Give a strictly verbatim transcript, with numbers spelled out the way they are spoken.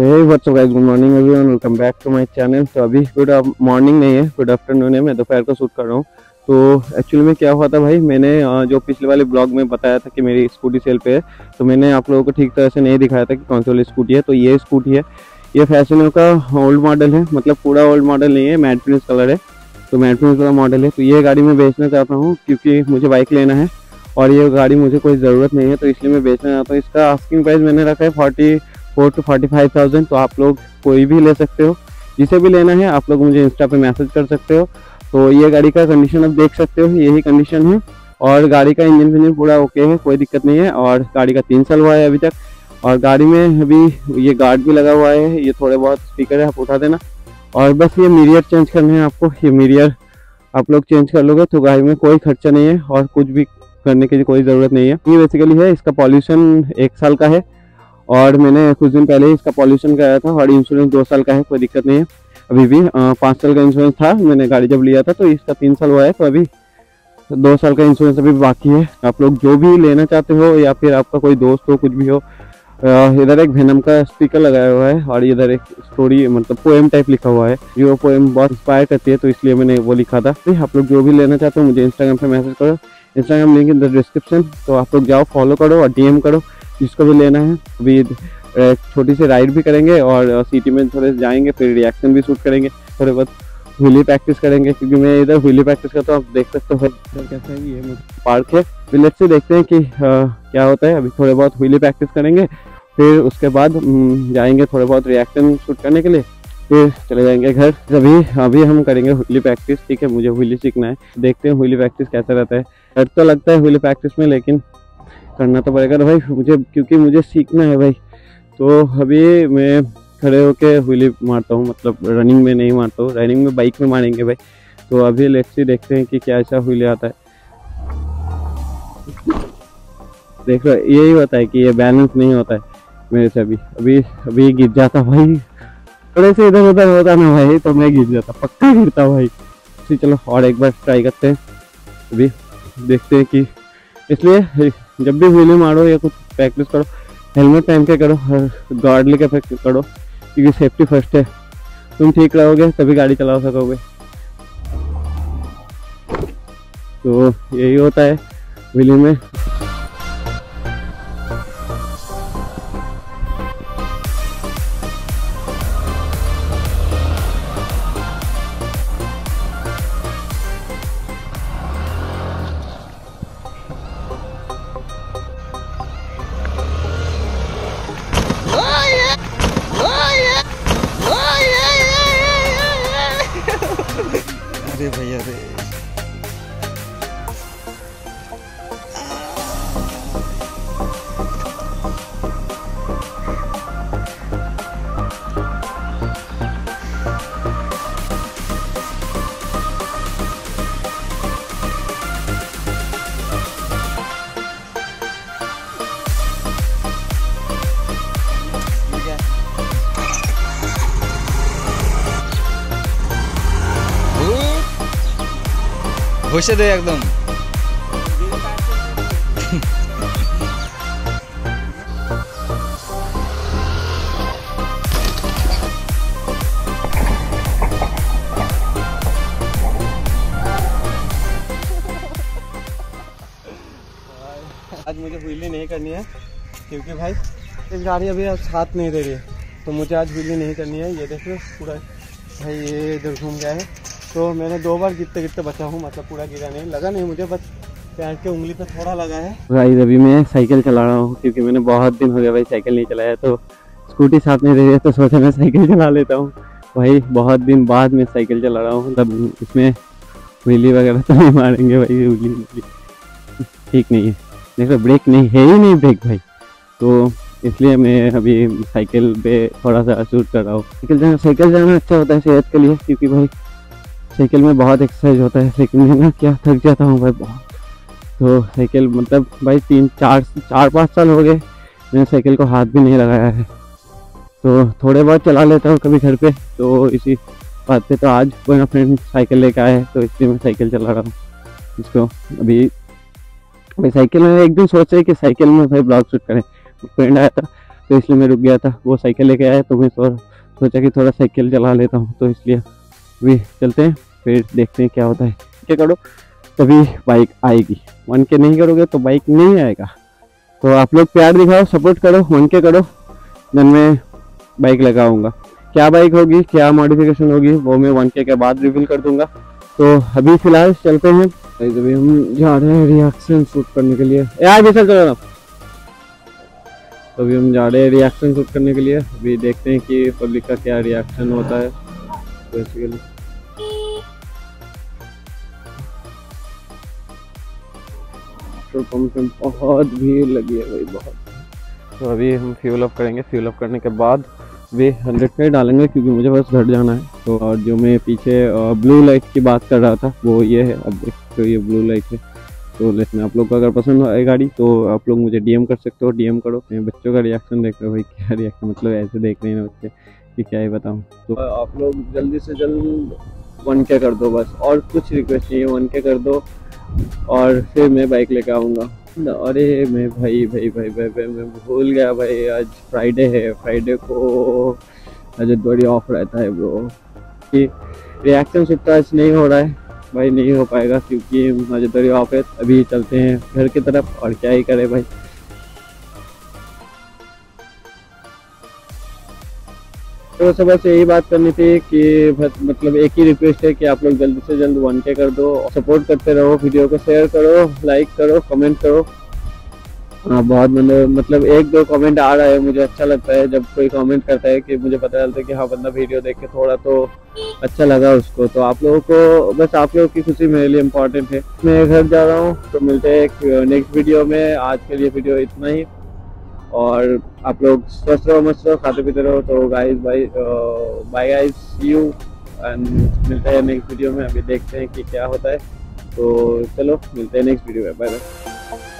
तो यही बात तो guys, good morning everyone, welcome back to my channel. तो अभी गुड मॉर्निंग नहीं है, गुड आफ्टरनून है, मैं दोपहर को शूट कर रहा हूँ। तो एक्चुअली में क्या हुआ था भाई, मैंने जो पिछले वाले ब्लॉग में बताया था कि मेरी स्कूटी सेल पे है, तो मैंने आप लोगों को ठीक तरह से नहीं दिखाया था कि कौन सी वाली स्कूटी है। तो ये स्कूटी है, ये फैशनो का ओल्ड मॉडल है, मतलब पूरा ओल्ड मॉडल नहीं है, मैट फिनिश कलर है, तो मैट फिनिश वाला मॉडल है। तो ये गाड़ी मैं बेचना चाहता हूँ क्योंकि मुझे बाइक लेना है और ये गाड़ी मुझे कोई ज़रूरत नहीं है, तो इसलिए मैं बेचना चाहता हूँ। इसका आस्किंग प्राइस मैंने रखा है forty four two forty five thousand. तो आप लोग कोई भी ले सकते हो, जिसे भी लेना है आप लोग मुझे इंस्टा पे मैसेज कर सकते हो। तो ये गाड़ी का कंडीशन आप देख सकते हो, यही कंडीशन है और गाड़ी का इंजन विंजन पूरा ओके है, कोई दिक्कत नहीं है। और गाड़ी का तीन साल हुआ है अभी तक, और गाड़ी में अभी ये गार्ड भी लगा हुआ है, ये थोड़े बहुत स्पीकर है, आप उठा देना। और बस ये मिरर चेंज करना है आपको, ये मिरर आप लोग चेंज कर लोगे तो गाड़ी में कोई खर्चा नहीं है और कुछ भी करने की कोई ज़रूरत नहीं है। ये बेसिकली है, इसका पॉल्यूशन एक साल का है और मैंने कुछ दिन पहले इसका पॉल्यूशन कराया था, और इंश्योरेंस दो साल का है, कोई दिक्कत नहीं है। अभी भी पाँच साल का इंश्योरेंस था मैंने गाड़ी जब लिया था, तो इसका तीन साल हुआ है, तो अभी दो साल का इंश्योरेंस अभी बाकी है। आप लोग जो भी लेना चाहते हो या फिर आपका कोई दोस्त हो, कुछ भी हो। इधर एक वेनम का स्पीकर लगाया हुआ है और इधर एक स्टोरी मतलब पोएम टाइप लिखा हुआ है, जो पोएम बहुत इंस्पायर करती है, तो इसलिए मैंने वो लिखा था। आप लोग जो भी लेना चाहते हो मुझे इंस्टाग्राम पर मैसेज करो, Instagram link in the description. तो आप लोग जाओ, फॉलो करो और डीएम करो जिसको भी लेना है। अभी एक छोटी सी राइड भी करेंगे और सिटी में थोड़े जाएंगे, फिर रिएक्शन भी शूट करेंगे, थोड़े बहुत व्हीली प्रैक्टिस करेंगे क्योंकि मैं इधर व्हीली प्रैक्टिस करता हूँ। आप देख सकते हो कैसा है, ये पार्क है, विलेज से देखते हैं कि आ, क्या होता है। अभी थोड़े बहुत व्हीली प्रैक्टिस करेंगे, फिर उसके बाद जाएंगे थोड़े बहुत रिएक्शन शूट करने के लिए, फिर चले जाएंगे घर। अभी अभी हम करेंगे व्हीली प्रैक्टिस, ठीक है, मुझे व्हीली सीखना है, देखते हैं व्हीली प्रैक्टिस कैसा रहता है। डर तो लगता है व्हीली प्रैक्टिस में, लेकिन करना तो पड़ेगा भाई मुझे, क्योंकि मुझे सीखना है भाई। तो अभी मैं खड़े होके व्हीली मारता हूँ, मतलब रनिंग में नहीं मारता हूँ, रनिंग में बाइक में मारेंगे भाई। तो अभी लेट्स सी देखते हैं कि क्या ऐसा व्हीली आता है। देख लो, यही होता है कि ये बैलेंस नहीं होता है मेरे से। अभी अभी अभी गिर जाता भाई, थोड़े से इधर उधर होता ना भाई, तो मैं गिर जाता, पक्का गिरता भाई। चलो और एक बार ट्राई करते हैं, अभी देखते हैं कि। इसलिए जब भी व्हीली मारो या कुछ प्रैक्टिस करो, हेलमेट पहन के करो और गार्ड लेके प्रैक्टिस करो क्योंकि सेफ्टी फर्स्ट है। तुम ठीक रहोगे तभी गाड़ी चला सकोगे। तो यही होता है व्हीली में। अरे भैया रे, घुसे दे एकदम। आज मुझे व्हीली नहीं करनी है क्योंकि भाई इस गाड़ी अभी आज साथ नहीं दे रही है, तो मुझे आज व्हीली नहीं करनी है। ये देखो पूरा भाई ये इधर घूम गया है, तो मैंने दो बार गिरते गिरते बचा हूँ, मतलब पूरा गिरा नहीं, लगा नहीं मुझे, बस पैर के उंगली पे थोड़ा लगा है। गाइस अभी मैं साइकिल चला रहा हूँ क्योंकि मैंने बहुत दिन हो गया भाई साइकिल नहीं चलाया, तो स्कूटी साथ नहीं दे रही है, तो सोचा मैं साइकिल चला लेता हूँ भाई। बहुत दिन बाद मैं साइकिल चला रहा हूँ, तब इसमें व्हीली वगैरह तो नहीं मारेंगे भाई, व्हीली ठीक नहीं है। देखो ब्रेक नहीं है, ही नहीं ब्रेक भाई, तो इसलिए मैं अभी साइकिल पे थोड़ा सा शूट कर रहा हूँ। साइकिल जाना साइकिल जाना अच्छा होता है सेहत के लिए क्योंकि भाई साइकिल में बहुत एक्सरसाइज होता है। साइकिल में ना क्या थक जाता हूँ भाई बहुत, तो साइकिल मतलब भाई तीन चार चार पाँच साल हो गए मैंने साइकिल को हाथ भी नहीं लगाया है, तो थोड़े बहुत चला लेता हूँ कभी घर पे। तो इसी बात पे तो आज मेरा फ्रेंड साइकिल लेके आया है, तो इसलिए मैं साइकिल चला रहा हूँ इसको। अभी मैं साइकिल में एक दिन सोच रही कि साइकिल में भाई ब्लॉग शूट करें, फ्रेंड आया था तो इसलिए मैं रुक गया था। वो साइकिल लेके आया तो मैं सोचा कि थोड़ा साइकिल चला लेता हूँ, तो इसलिए भी चलते हैं, फिर देखते हैं क्या होता है। क्या करो तभी बाइक आएगी, वन के नहीं करोगे तो बाइक नहीं आएगा। तो आप लोग प्यार दिखाओ, सपोर्ट करो, वन के करो, देन मैं बाइक लगाऊंगा। क्या बाइक होगी, क्या मॉडिफिकेशन होगी, वो मैं वन के के बाद रिवील कर दूंगा। तो अभी फिलहाल चलते हैं, अभी हम जा रहे हैं रिएक्शन शूट करने के लिए। यार भी सर चलो ना, अभी हम जा रहे हैं रिएक्शन शूट करने के लिए। अभी देखते हैं कि पब्लिक का क्या रिएक्शन होता है। बेसिकली पेट्रोल पंप में बहुत भीड़ लगी है भाई, बहुत। तो अभी हम फ्यूल अप करेंगे, फ्यूल अप करने के बाद वे हंड्रेड पे डालेंगे क्योंकि मुझे बस घर जाना है। तो और जो मैं पीछे ब्लू लाइट की बात कर रहा था वो ये है, अब देखो ये ब्लू लाइट है। तो लेकिन आप लोग को अगर पसंद आए गाड़ी तो आप लोग मुझे डीएम कर सकते हो, डीएम करो। मैं बच्चों का रिएक्शन देख रहा हूँ भाई, क्या रिएक्शन, मतलब ऐसे देख रहे हैं बच्चे कि क्या ही बताऊँ। तो आप लोग जल्दी से जल्द वन के कर दो, बस और कुछ रिक्वेस्ट नहीं है, वन के कर दो और फिर मैं बाइक लेकर आऊँगा। अरे मैं भाई भाई भाई भाई भाई मैं भूल गया भाई, आज फ्राइडे है। फ्राइडे को हजरतबड़ी ऑफ रहता है ब्रो, कि रिएक्शन शूट आज नहीं हो रहा है भाई, नहीं हो पाएगा क्योंकि हजरतबड़ी ऑफ है। अभी चलते हैं घर की तरफ और क्या ही करे भाई। तो सब बस यही बात करनी थी कि मतलब एक ही रिक्वेस्ट है कि आप लोग जल्दी से जल्द वन के कर दो, सपोर्ट करते रहो, वीडियो को शेयर करो, लाइक करो, कमेंट करो। हाँ बहुत मतलब एक दो कमेंट आ रहा है, मुझे अच्छा लगता है जब कोई कमेंट करता है कि मुझे पता चलता है कि हाँ बंदा वीडियो देख के थोड़ा तो अच्छा लगा उसको। तो आप लोगों को बस आप लोगों की खुशी मेरे लिए इम्पोर्टेंट है। मैं घर जा रहा हूँ, तो मिलते हैं नेक्स्ट वीडियो में। आज के लिए वीडियो इतना ही, और आप लोग स्वस्थ रहो, मस्त रहो, खाते पीते रहो। तो guys bye bye guys, see you and मिलते हैं नेक्स्ट वीडियो में। अभी देखते हैं कि क्या होता है। तो चलो मिलते हैं नेक्स्ट वीडियो में, बाय बाय।